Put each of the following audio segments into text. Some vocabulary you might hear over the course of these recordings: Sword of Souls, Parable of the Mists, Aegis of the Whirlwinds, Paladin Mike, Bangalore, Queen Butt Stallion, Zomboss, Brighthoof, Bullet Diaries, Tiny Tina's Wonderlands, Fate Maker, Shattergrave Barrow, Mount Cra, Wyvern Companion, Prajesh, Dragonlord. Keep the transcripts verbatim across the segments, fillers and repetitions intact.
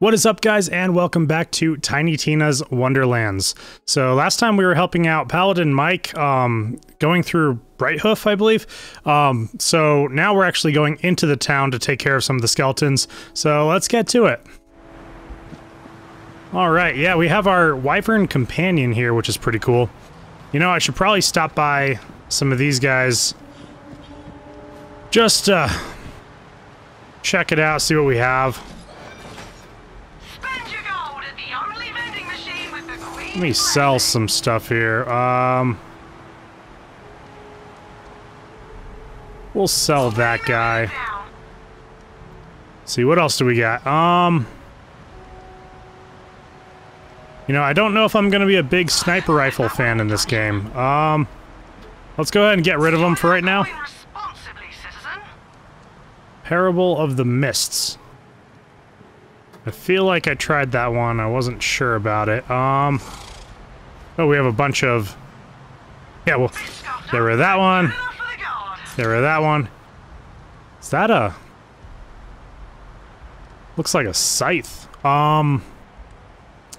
What is up, guys, and welcome back to Tiny Tina's Wonderlands. So last time we were helping out Paladin Mike um, going through Brighthoof, I believe. Um, so now we're actually going into the town to take care of some of the skeletons. So let's get to it. All right, yeah, we have our Wyvern Companion here, which is pretty cool. You know, I should probably stop by some of these guys. Just uh, check it out, see what we have. Let me sell some stuff here. Um, we'll sell that guy. Let's see, what else do we got? Um, you know, I don't know if I'm going to be a big sniper rifle fan in this game. Um, let's go ahead and get rid of them for right now. Parable of the Mists. I feel like I tried that one. I wasn't sure about it. Um... Oh, we have a bunch of... Yeah, well, there were that one. There were that one. Is that a... Looks like a scythe. Um...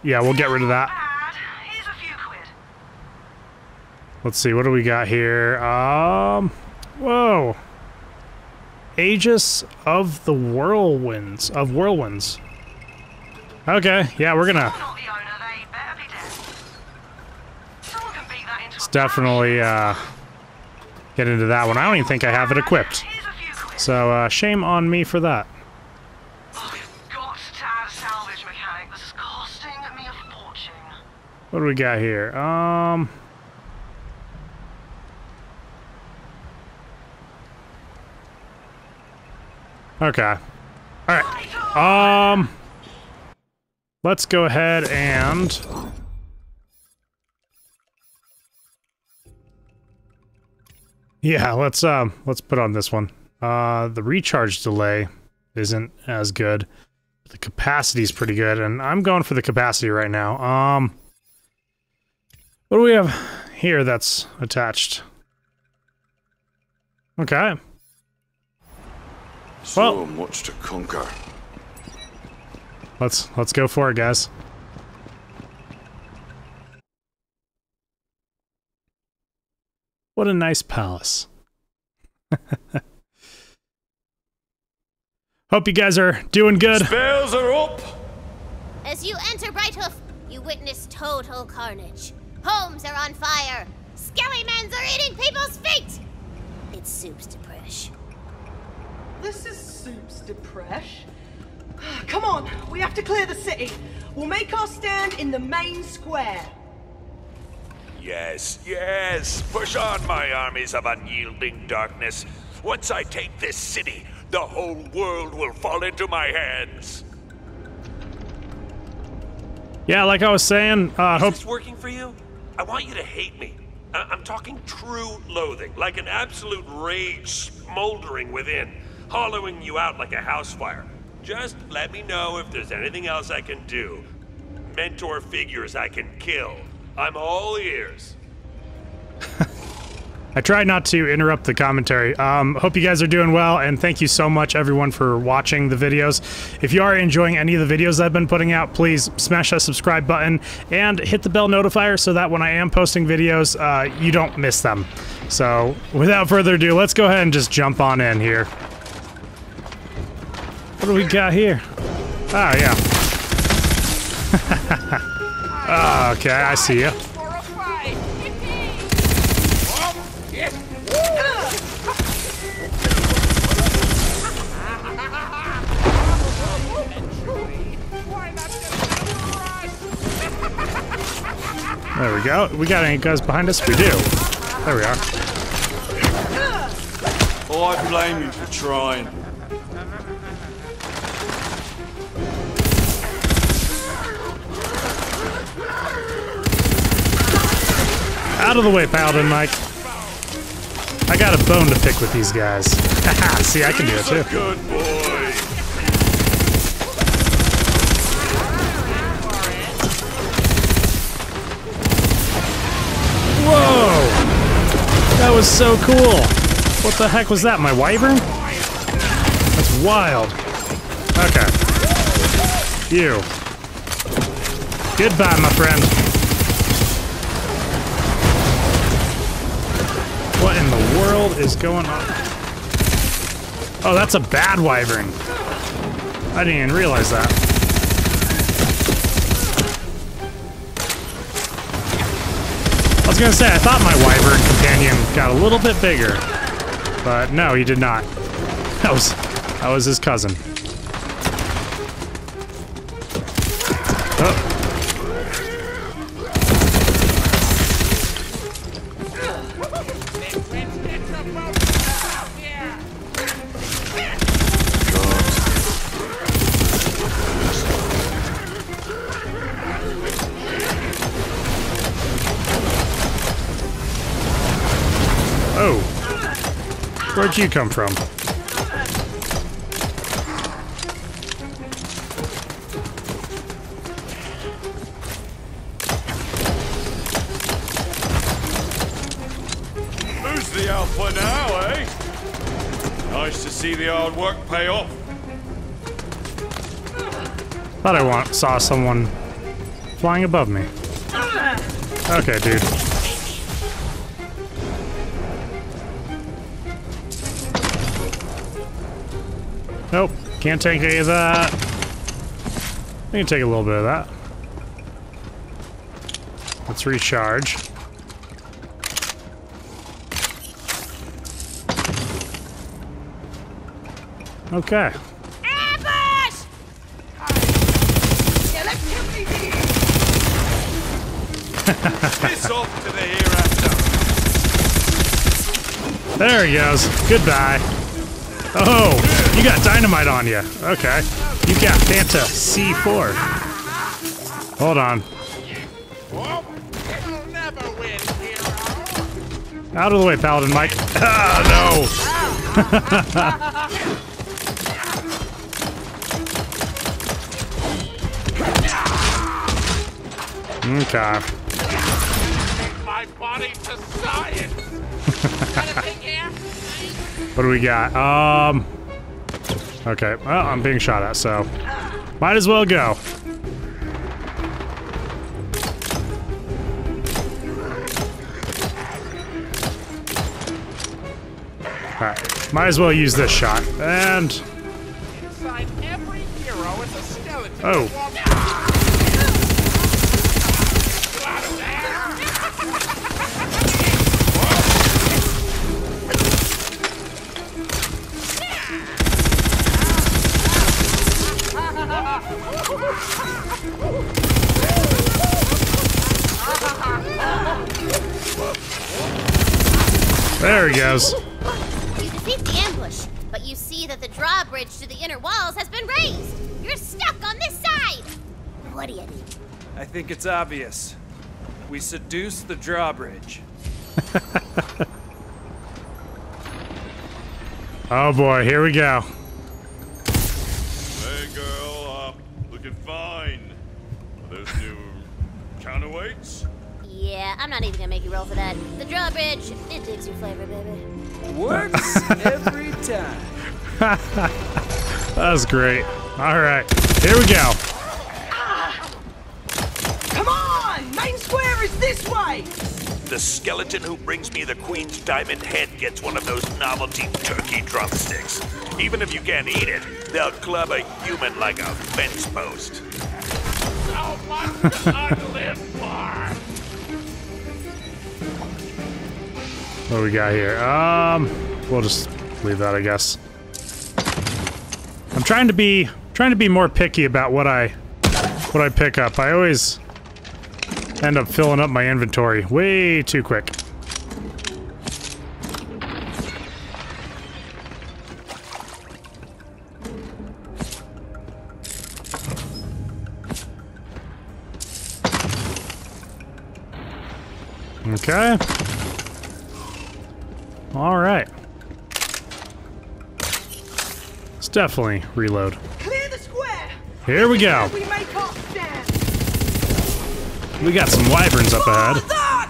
Yeah, we'll get rid of that. Let's see, what do we got here? Um... Whoa! Aegis of the Whirlwinds. Of Whirlwinds. Okay, yeah, we're gonna... Let's definitely uh, get into that one. I don't even think I have it equipped. So, uh, shame on me for that. What do we got here? Um... Okay. Alright. Um... Let's go ahead and... Yeah, let's um, let's put on this one. Uh, the recharge delay isn't as good. The capacity's pretty good, and I'm going for the capacity right now. Um, what do we have here that's attached? Okay. So well, much to conquer. Let's let's go for it, guys. What a nice palace. Hope you guys are doing good. Spells are up. As you enter Brighthoof, you witness total carnage. Homes are on fire. Skellymen's are eating people's feet. It's Soup's Depresh. This is Soup's Depresh. Come on, we have to clear the city. We'll make our stand in the main square. Yes, yes. Push on, my armies of unyielding darkness. Once I take this city, the whole world will fall into my hands. Yeah, like I was saying, uh, is hope this working for you? I want you to hate me. I I'm talking true loathing, like an absolute rage smoldering within, hollowing you out like a house fire. Just let me know if there's anything else I can do. Mentor figures I can kill. I'm all ears. I try not to interrupt the commentary. Um, hope you guys are doing well, and thank you so much, everyone, for watching the videos. If you are enjoying any of the videos I've been putting out, please smash that subscribe button and hit the bell notifier so that when I am posting videos, uh, you don't miss them. So, without further ado, let's go ahead and just jump on in here. What do we got here? Oh, yeah. Okay, I see you. There we go. We got any guys behind us? We do. There we are. Oh, I blame you for trying. Out of the way, Paladin Mike. I got a bone to pick with these guys. Haha, see, I can do it too. Good boy. Whoa! That was so cool! What the heck was that, my wyvern? That's wild. Okay. You. Goodbye, my friend. What in the world is going on? Oh, that's a bad wyvern. I didn't even realize that. I was gonna say, I thought my wyvern companion got a little bit bigger. But no, he did not. That was, that was his cousin. Oh. Oh. Where'd you come from? See the hard work pay off. Thought I want, saw someone flying above me. Okay, dude. Nope, can't take any of that. I can take a little bit of that. Let's recharge. Okay. Ambush! Piss off to the hereafter. There he goes. Goodbye. Oh, you got dynamite on you. Okay. You got Fanta C four. Hold on. Out of the way, Paladin Mike. Ah, no. Okay. My body to science. What do we got? Um. Okay. Well, I'm being shot at, so might as well go. All right. Might as well use this shot and. Inside every hero is a skeleton. Oh. There he goes. You defeat the ambush, but you see that the drawbridge to the inner walls has been raised. You're stuck on this side. What do you do? I think it's obvious. We seduce the drawbridge. Oh boy, here we go. Hey girl, uh, looking fine. Are those new counterweights? Yeah, I'm not even gonna make you roll for that. The drawbridge, it digs your flavor, baby. Works every time. That was great. All right, here we go. Come on, main square is this way. The skeleton who brings me the Queen's diamond head gets one of those novelty turkey drumsticks. Even if you can't eat it, they'll club a human like a fence post. So much to live for. What do we got here? Um, we'll just leave that, I guess. I'm trying to be trying to be more picky about what I what I pick up. I always end up filling up my inventory way too quick. Okay. All right. Let's definitely reload. Clear the square. Here we go. We, we got some wyverns up ahead.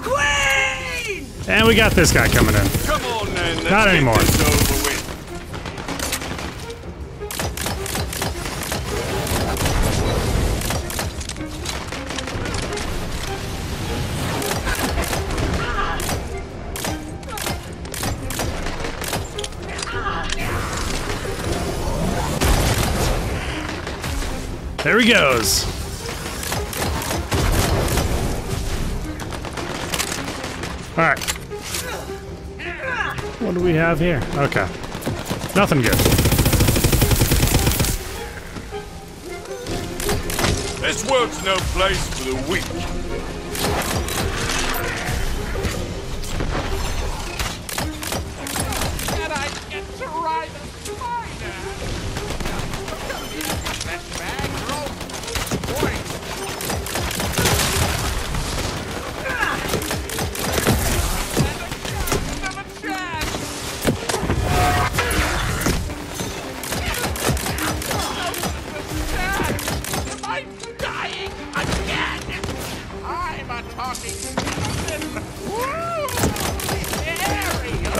Queen! And we got this guy coming in. Come on, then. Not anymore. Over There he goes. All right. What do we have here? Okay. Nothing good. This world's no place for the weak. And I get to ride a spider. That bag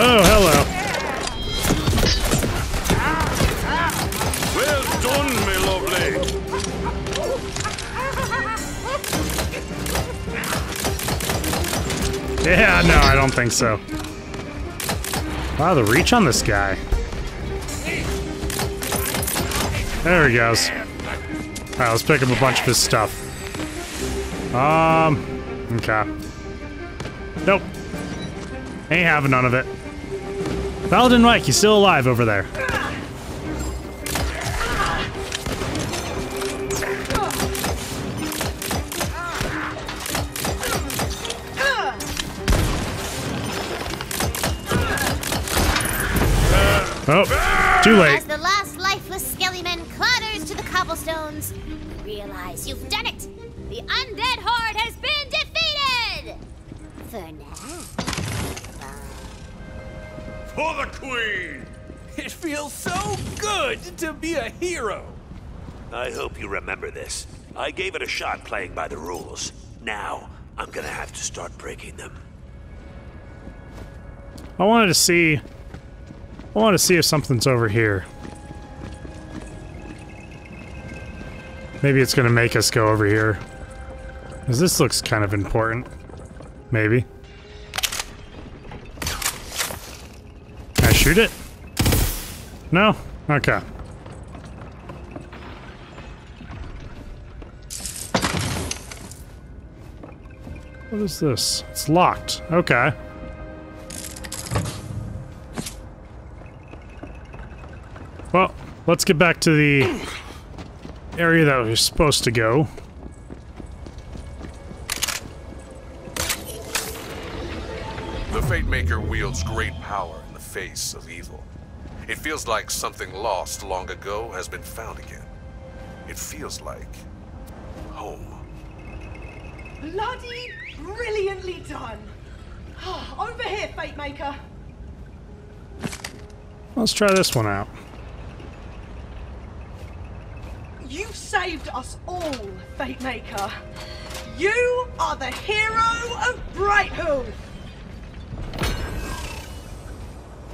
Oh, hello. Well done, my lovely. Yeah, no, I don't think so. Wow, the reach on this guy. There he goes. Alright, let's pick up a bunch of his stuff. Um, okay. Nope. Ain't having none of it. Paladin Mike, you still alive over there? Oh, too late. As the last lifeless skelly man clatters to the cobblestones, realize you've done it. The undead horde has been defeated. For now. For the Queen! It feels so good to be a hero! I hope you remember this. I gave it a shot playing by the rules. Now, I'm gonna have to start breaking them. I wanted to see... I wanted to see if something's over here. Maybe it's gonna make us go over here. Because this looks kind of important. Maybe. Shoot it? No? Okay. What is this? It's locked. Okay. Well, let's get back to the area that we're supposed to go. The Fate Maker wields great power. Face of evil. It feels like something lost long ago has been found again. It feels like home. Bloody brilliantly done. Over here, Fate Maker. Let's try this one out. You saved us all, Fate Maker. You are the hero of Brighthoof.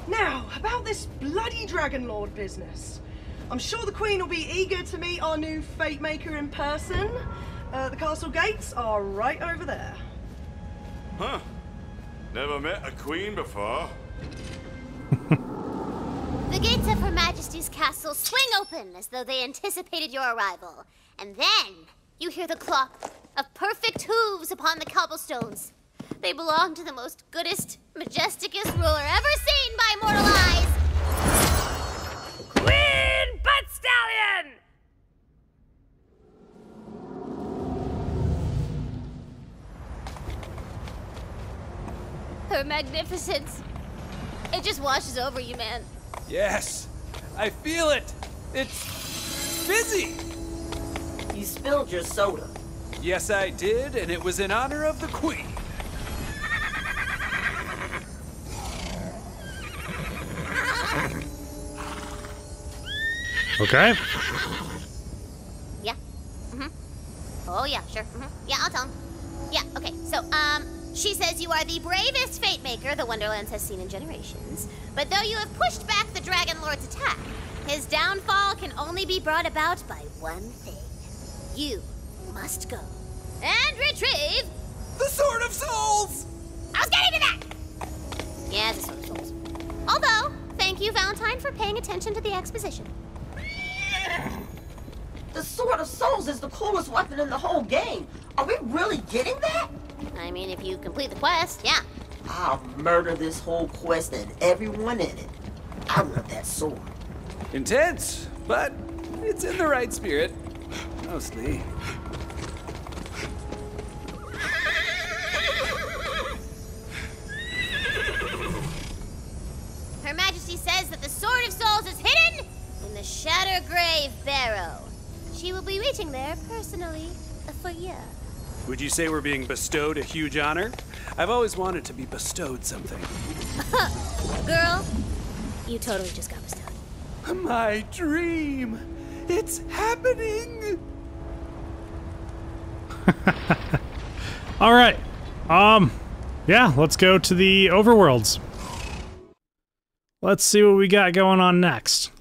Now, about this bloody Dragonlord business. I'm sure the Queen will be eager to meet our new Fate Maker in person. Uh, the castle gates are right over there. Huh. Never met a Queen before. The gates of Her Majesty's castle swing open as though they anticipated your arrival. And then you hear the clop of perfect hooves upon the cobblestones. They belong to the most goodest, majesticest ruler ever seen by mortal eyes. Queen Butt Stallion! Her magnificence. It just washes over you, man. Yes, I feel it. It's busy. You spilled your soda. Yes, I did, and it was in honor of the Queen. Okay. Yeah. Mm-hmm. Oh, yeah, sure. Mm-hmm. Yeah, I'll tell him. Yeah, okay. So, um, she says you are the bravest Fate Maker the Wonderlands has seen in generations. But though you have pushed back the Dragonlord's attack, his downfall can only be brought about by one thing. You must go and retrieve... the Sword of Souls! I was getting to that! Yeah, the Sword of Souls. Although, thank you, Valentine, for paying attention to the exposition. The Sword of Souls is the coolest weapon in the whole game. Are we really getting that? I mean, if you complete the quest, yeah. I'll murder this whole quest and everyone in it. I want that sword. Intense, but it's in the right spirit. Mostly. Her Majesty says that the Sword of Souls is hidden in the Shattergrave Barrow. She will be reaching there personally for you. Would you say we're being bestowed a huge honor? I've always wanted to be bestowed something. Girl, you totally just got bestowed. My dream! It's happening! All right. Um, yeah, let's go to the overworlds. Let's see what we got going on next.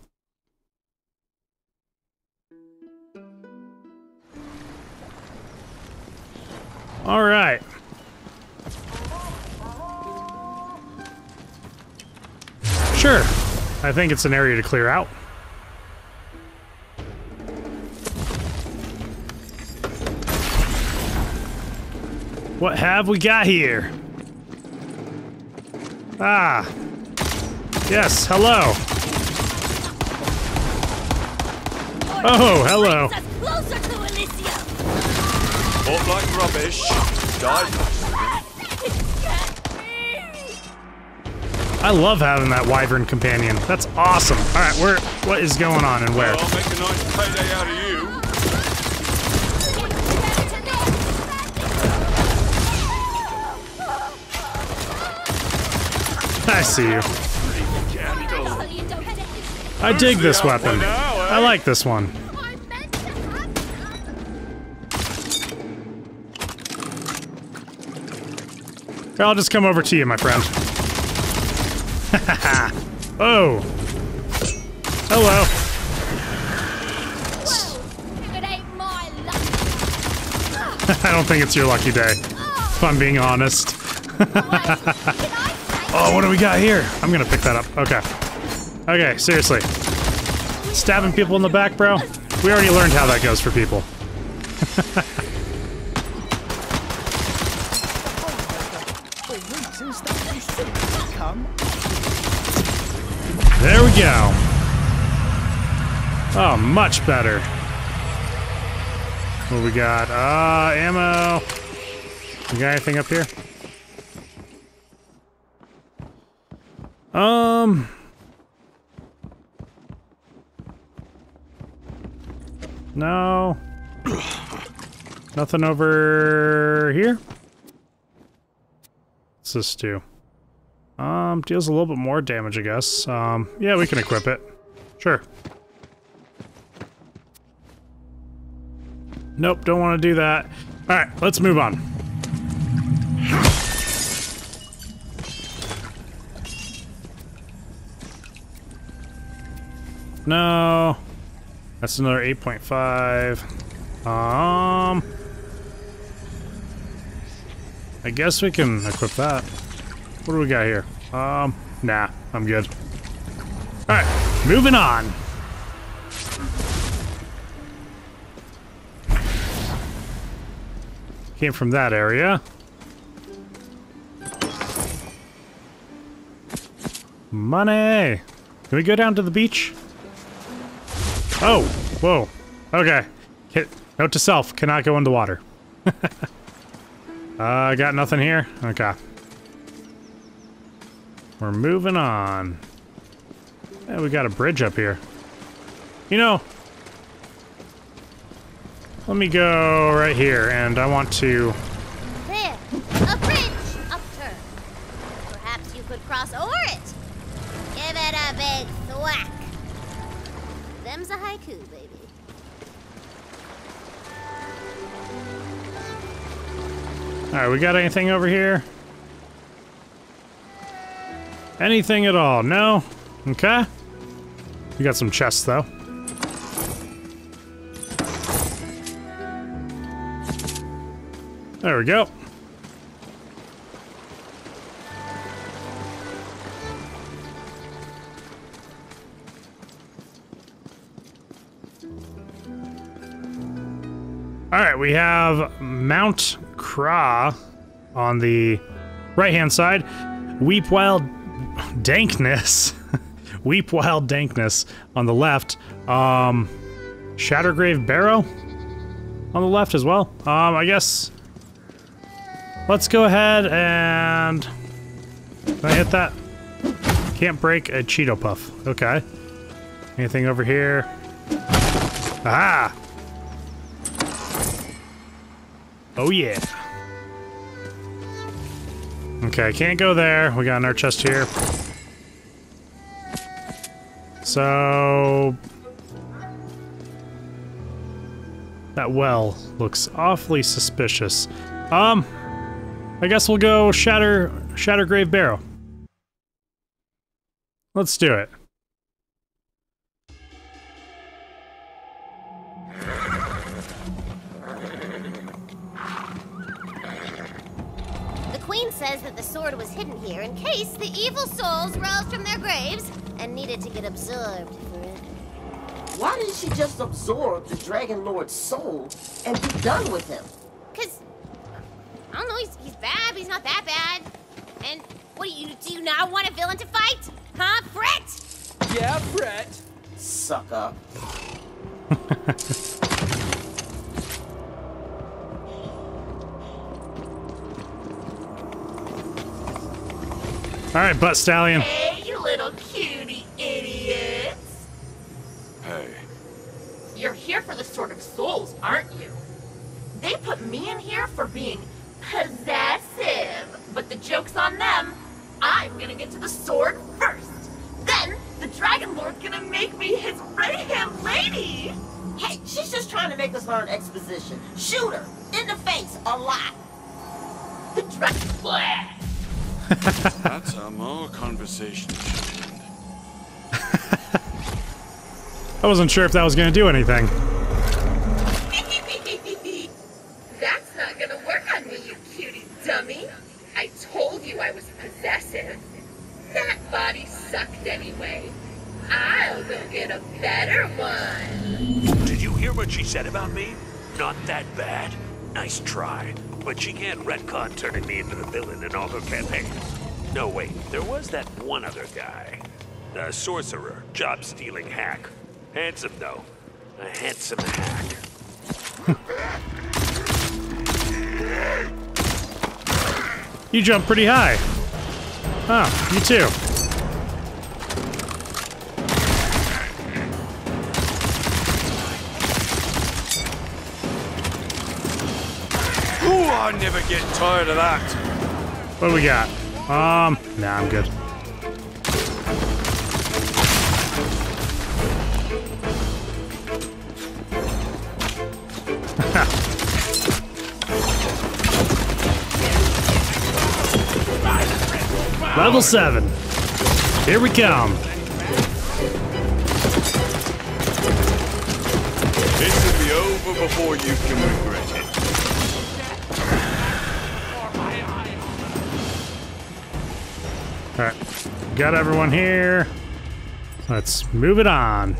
All right. Sure. I think it's an area to clear out. What have we got here? Ah. Yes, hello. Oh, hello. Not like rubbish. Die. I love having that Wyvern Companion. That's awesome. All right, where? What is going on and where? Well, I'll make a nice payday out of you. I see you. I dig this weapon. I like this one. I'll just come over to you, my friend. Oh. Hello. I don't think it's your lucky day, if I'm being honest. Oh, what do we got here? I'm gonna pick that up. Okay. Okay, seriously. Stabbing people in the back, bro? We already learned how that goes for people. There we go. Oh, much better. What do we got? Ah, uh, ammo. You got anything up here? Um. No. Nothing over here. What's this do? Um, deals a little bit more damage, I guess. Um, yeah, we can equip it. Sure. Nope, don't want to do that. Alright, let's move on. No. That's another eight point five. Um... I guess we can equip that. What do we got here? Um, nah, I'm good. Alright, moving on. Came from that area. Money! Can we go down to the beach? Oh, whoa. Okay. Hit. Note to self, cannot go in the water. uh, I got nothing here? Okay. We're moving on. Yeah, we got a bridge up here. You know, let me go right here, and I want to... There! A bridge upturned. Perhaps you could cross over it. Give it a big thwack. Them's a haiku, baby. Alright, we got anything over here? Anything at all? No? Okay. We got some chests, though. There we go. All right, we have Mount Cra on the right-hand side. Weep Wild Dankness. Weep Wild Dankness on the left. Um, Shattergrave Barrow on the left as well. Um, I guess let's go ahead and... Can I hit that? Can't break a Cheeto Puff. Okay. Anything over here? Ah! Oh yeah. Okay, can't go there. We got another chest here. So... That well looks awfully suspicious. Um, I guess we'll go Shatter... Shattergrave Barrow. Let's do it. The Queen says that the sword was hidden here in case the evil souls roused from their graves and needed to get absorbed forever. Why didn't she just absorb the Dragonlord's soul and be done with him? Cause, I don't know, he's, he's bad, but he's not that bad. And what do you, do you not want a villain to fight? Huh, Brett? Yeah, Brett. Suck up. All right, Butt Stallion. Hey, you little cutie idiots. Hey. You're here for the Sword of Souls, aren't you? They put me in here for being possessive, but the joke's on them. I'm gonna get to the sword first. Then the Dragonlord's gonna make me his right-hand lady. Hey, she's just trying to make us learn exposition. Shoot her in the face a lot. The Dragonlord. That's how more conversations should end. I wasn't sure if that was gonna do anything. That's not gonna work on me, you cutie dummy. I told you I was possessive. That body sucked anyway. I'll go get a better one. Did you hear what she said about me? Not that bad. Nice try. But she can't retcon turning me into the villain in all her campaigns. No, wait. There was that one other guy. The sorcerer. Job-stealing hack. Handsome, though. A handsome hack. You jump pretty high. Ah, oh, you too. Ooh, I never get tired of that. What do we got? Um, nah, I'm good. Level seven. Here we come. This will be over before you can regret it. Alright. Got everyone here. Let's move it on.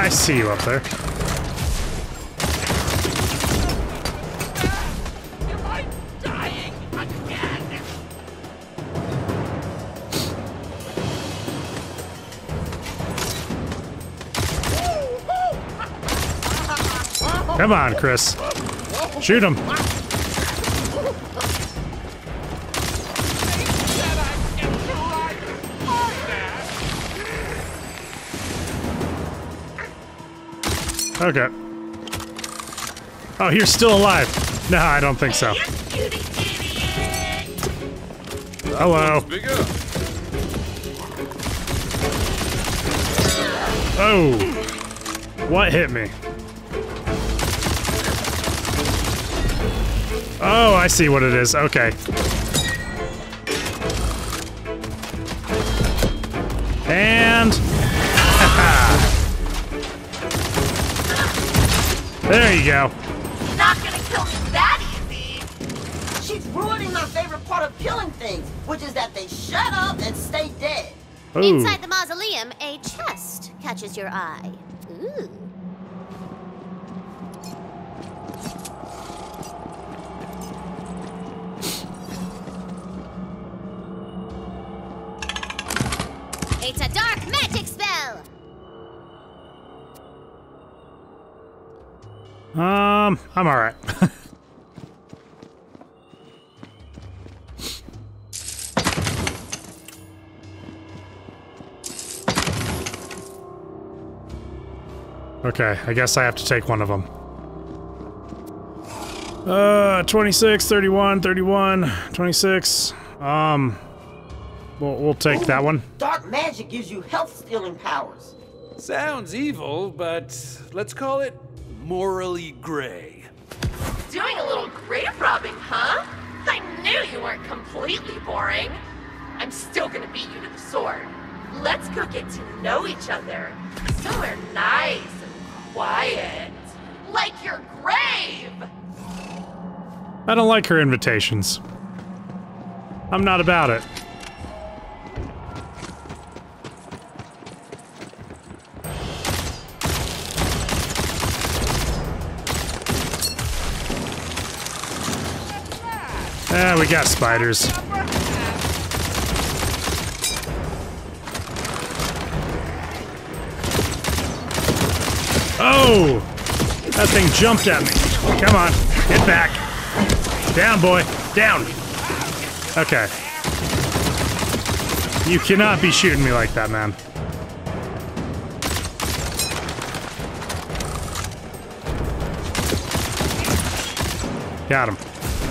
I see you up there. Am I dying again? Come on, Chris. Shoot him. Okay. Oh, you're still alive. No, I don't think so. Hello. Oh. What hit me? Oh, I see what it is. Okay. And there you go. She's not gonna kill me that easy. She's ruining my favorite part of killing things, which is that they shut up and stay dead. Ooh. Inside the mausoleum, a chest catches your eye. Ooh. It's a dark magic spell. Um, I'm all right. Okay, I guess I have to take one of them. Uh, twenty-six, thirty-one, thirty-one, twenty-six. Um, we'll, we'll take Ooh, that one. Dark magic gives you health-stealing powers. Sounds evil, but let's call it morally gray. Doing a little grave robbing, huh? I knew you weren't completely boring. I'm still gonna beat you to the sword. Let's go get to know each other. Somewhere nice and quiet. Like your grave! I don't like her invitations. I'm not about it. Ah, we got spiders. Oh! That thing jumped at me. Come on, get back. Down, boy. Down. Okay. You cannot be shooting me like that, man. Got him.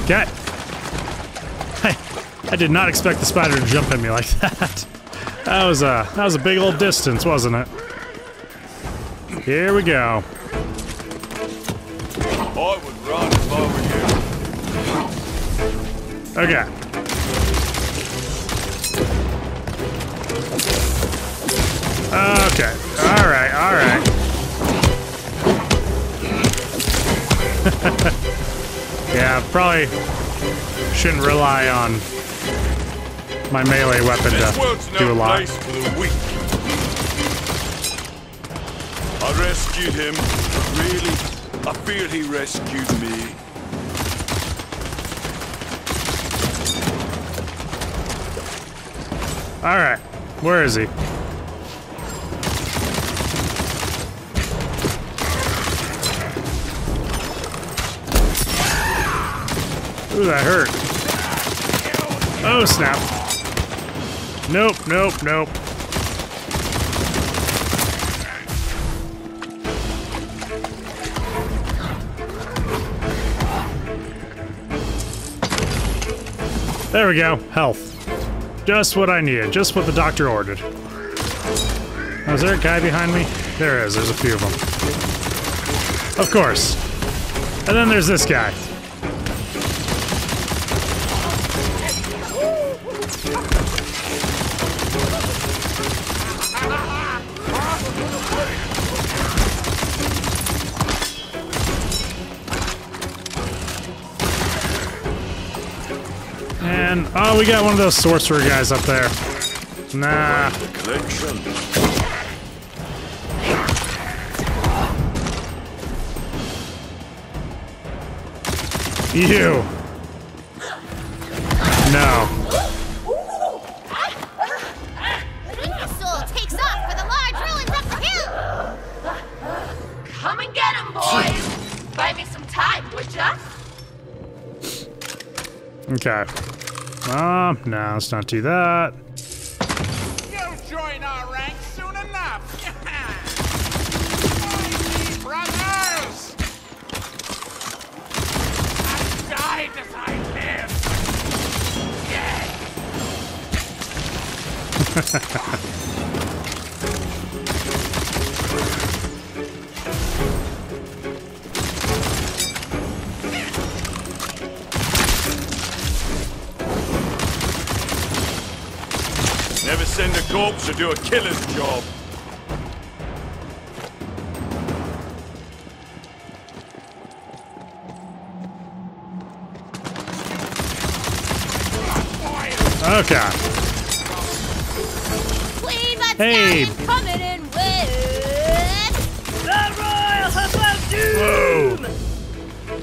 Got. I, I did not expect the spider to jump at me like that. That was a that was a big old distance, wasn't it? Here we go. I would run if I were you. Okay. Okay. All right. All right. Yeah, probably shouldn't rely on my melee weapon to do a lot. I rescued him, but really, I fear he rescued me. Alright, where is he? Ooh, that hurt. Oh, snap. Nope, nope, nope. There we go. Health. Just what I needed. Just what the doctor ordered. Oh, is there a guy behind me? There is. There's a few of them. Of course. And then there's this guy. Oh, we got one of those sorcerer guys up there. Nah. You. No. Winged soul takes off for the large ruins up the hill. Come and get him, boys. Buy me some time, would ya? Okay. Um, no, let's not do that. You'll join our ranks soon enough. Join me, brothers! I died as I lived. Never send a corpse to do a killer's job. Okay. Queen Butt Stallion coming in with the Royal Huffle of Doom! Whoa.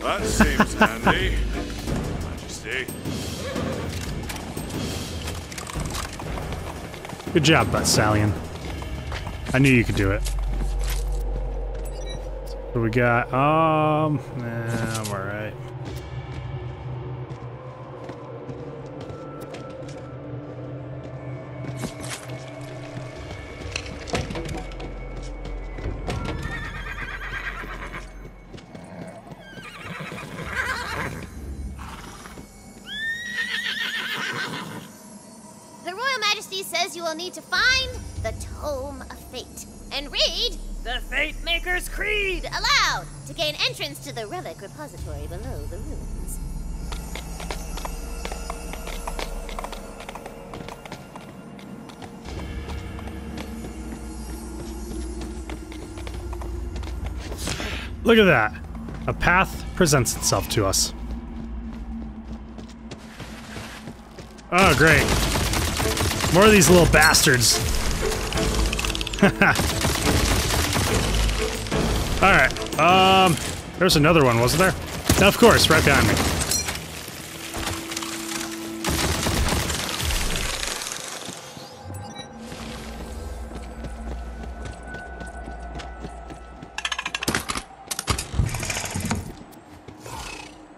That seems handy. Majesty. Good job, Butt Stallion. I knew you could do it. What we got? Um, nah, I'm alright. Need to find the Tome of Fate and read the Fate Maker's Creed aloud to gain entrance to the relic repository below the ruins. Look at that. A path presents itself to us. Oh, great. More of these little bastards. Alright, um, there was another one, wasn't there? No, of course, right behind me.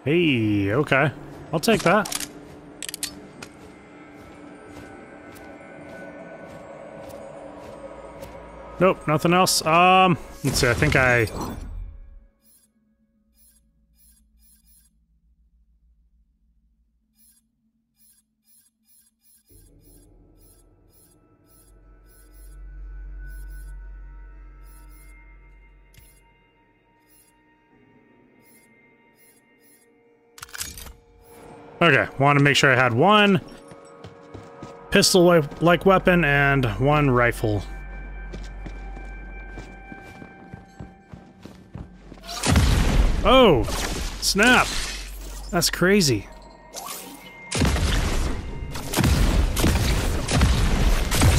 Hey, okay. I'll take that. Nope, nothing else. Um, let's see, I think I... Okay, want to make sure I had one pistol-like weapon and one rifle. Oh, snap. That's crazy.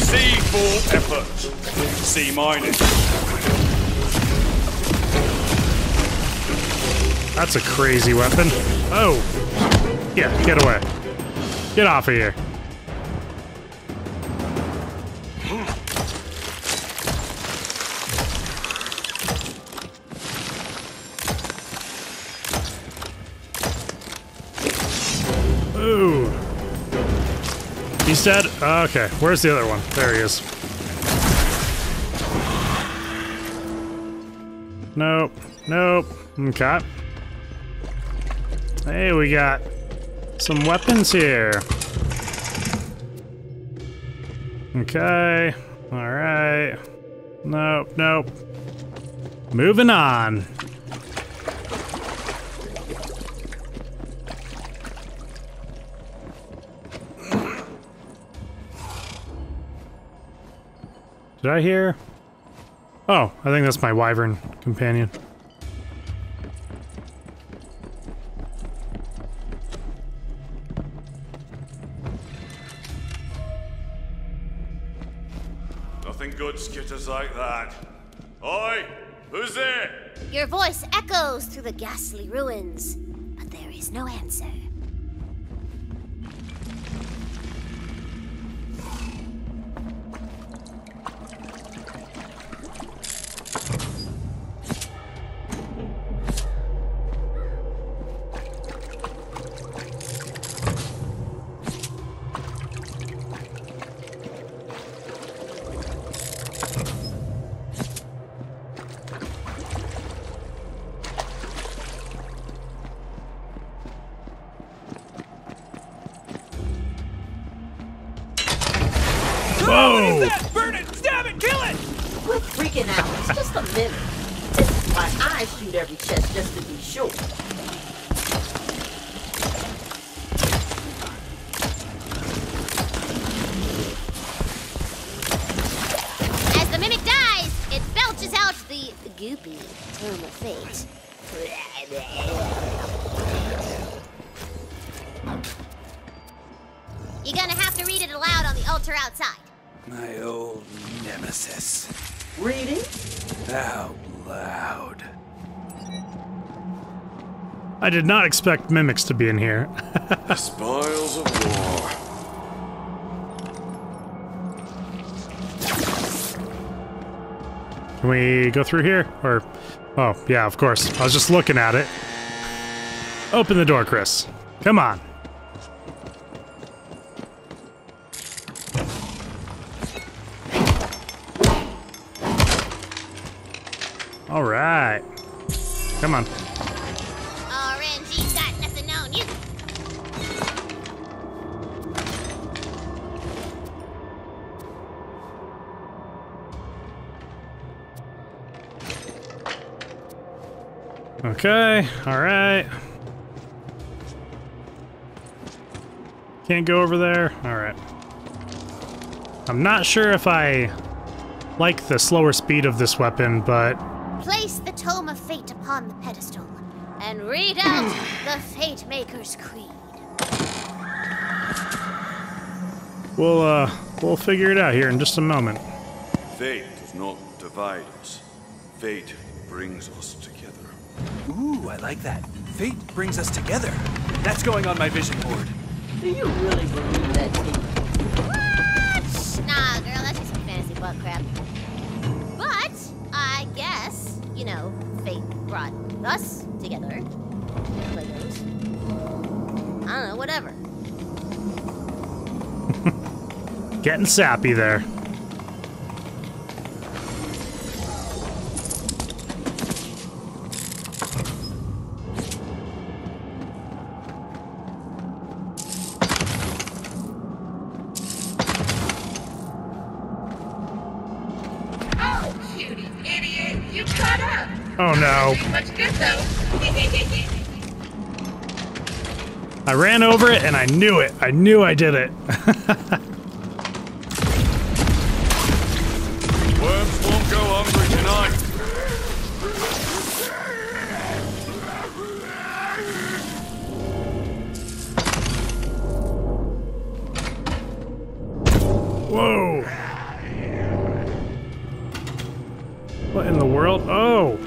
C for effort. C minus. That's a crazy weapon. Oh. Yeah, get away. Get off of here. He's dead? Okay, where's the other one? There he is. Nope. Nope. Okay. Hey, we got some weapons here. Okay. Alright. Nope. Nope. Moving on. Did I hear? Oh, I think that's my Wyvern Companion. Nothing good skitters like that. Oi! Who's there? Your voice echoes through the ghastly ruins, but there is no answer. Tome of Fate. You're gonna have to read it aloud on the altar outside. My old nemesis. Read it? Out loud. I did not expect mimics to be in here. The spoils of war. Can we go through here? Or, oh, yeah, of course. I was just looking at it. Open the door, Chris. Come on. All right. Come on. Okay, all right. Can't go over there. All right. I'm not sure if I like the slower speed of this weapon, but... Place the Tome of Fate upon the pedestal and read out the Fate Maker's Creed. We'll, uh, we'll figure it out here in just a moment. Fate does not divide us. Fate brings us together. Ooh, I like that. Fate brings us together. That's going on my vision board. Do you really believe that? What? Nah, girl, that's just fantasy butt crap. But, I guess, you know, Fate brought us together. Legos. I don't know, whatever. Getting sappy there. Oh no. I ran over it and I knew it. I knew I did it. Worms won't go hungry tonight. Whoa. What in the world? Oh.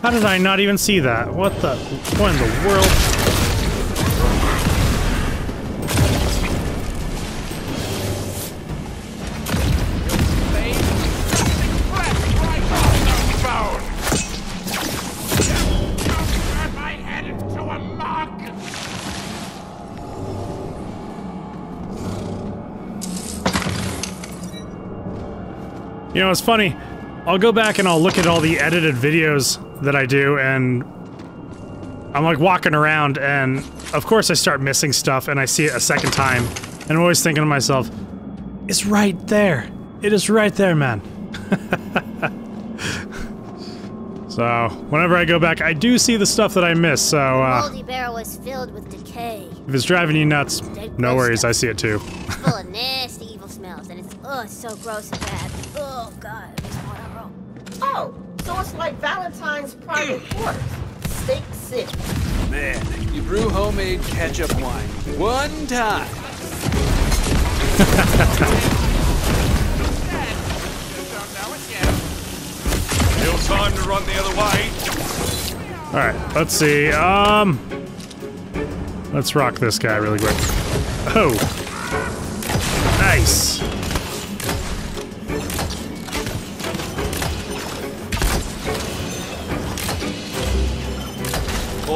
How did I not even see that? What the... What in the world? You know, it's funny. I'll go back and I'll look at all the edited videos that I do, and I'm like walking around, and of course I start missing stuff, and I see it a second time, and I'm always thinking to myself, it's right there. It is right there, man. So, whenever I go back, I do see the stuff that I miss, so... Uh, the moldy barrel was filled with decay. If it's driving you nuts, no worries, I see it too. It's full of nasty, evil smells, and it's, oh, it's so gross and bad. Oh, God, it makes me want to roll. Oh! So it's like Valentine's private quarters. Steak sip. Man, you brew homemade ketchup wine. One time. Still time to run the other way. Alright, let's see. Um Let's rock this guy really quick. Oh. Nice.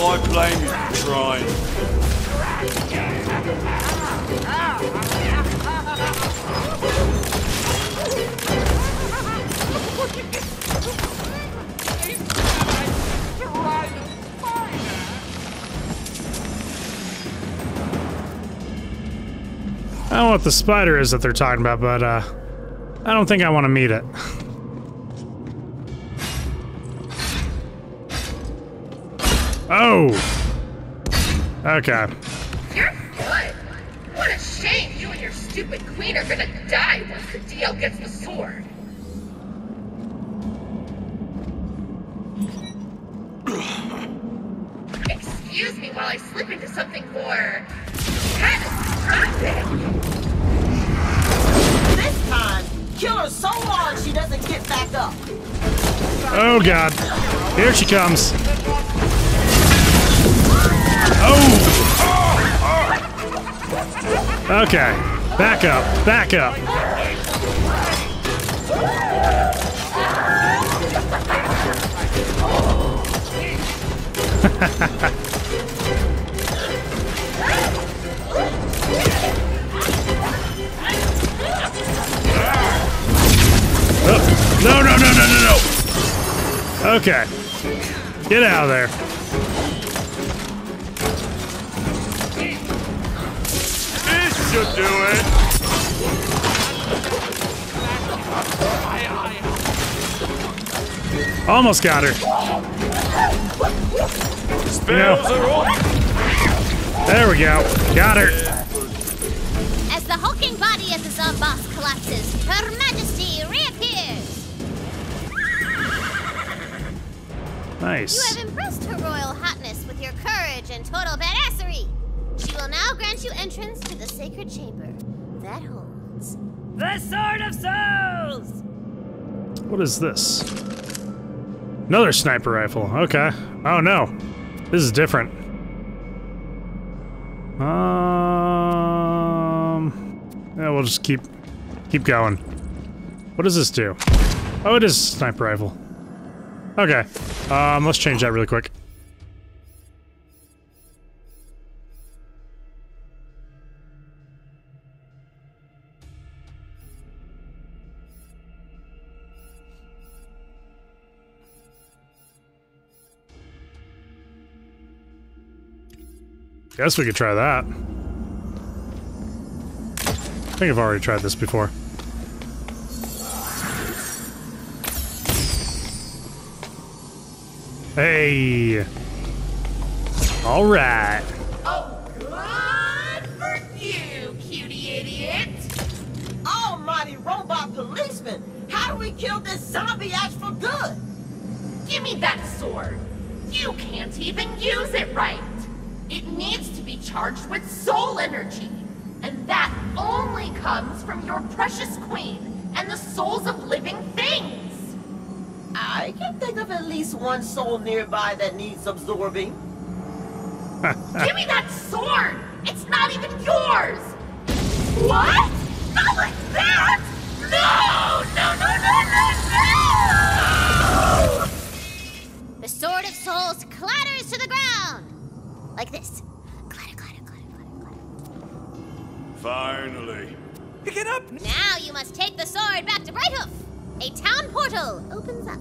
I blame you for trying. I don't know what the spider is that they're talking about, but uh, I don't think I want to meet it. Oh! Okay. You're good! What a shame you and your stupid queen are gonna die once the deal gets the sword! Excuse me while I slip into something more catastrophic. This time, kill her so hard she doesn't get back up. Oh god. Here she comes. Oh! Okay. Back up. Back up. Oh. No, no, no, no, no, no. Okay. Get out of there. This should do it. Almost got her. You know. There we go. Got her. As the hulking body of the Zomboss collapses, Her Majesty reappears. Nice. You have impressed Her Royal Hotness with your courage and total badassery. She will now grant you entrance to the sacred chamber that holds the Sword of Souls. What is this? Another sniper rifle. Okay. Oh no. This is different. Um. Yeah, we'll just keep keep going. What does this do? Oh, it is a sniper rifle. Okay. Um. Let's change that really quick. Guess we could try that. I think I've already tried this before. Hey! Alright! Oh, God for you, cutie idiot! Almighty robot policeman! How do we kill this zombie ass for good? Give me that sword! You can't even use it right! It needs to be charged with soul energy, and that only comes from your precious queen and the souls of living things. I can think of at least one soul nearby that needs absorbing. Give me that sword! It's not even yours! What? Not like that! No! No, no, no, no, no! The Sword of Souls clatters to the ground! Like this. Clatter, clatter, clatter, clatter, clatter. Finally. Pick it up! Now you must take the sword back to Brighthoof. A town portal opens up.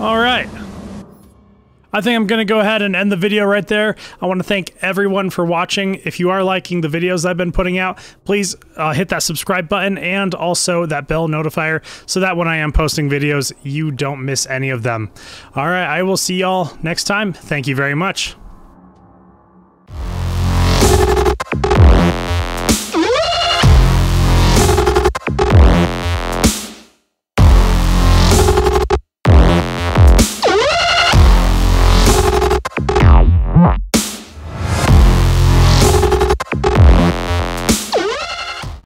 All right. I think I'm going to go ahead and end the video right there. I want to thank everyone for watching. If you are liking the videos I've been putting out, please uh, hit that subscribe button and also that bell notifier so that when I am posting videos, you don't miss any of them. All right, I will see y'all next time. Thank you very much.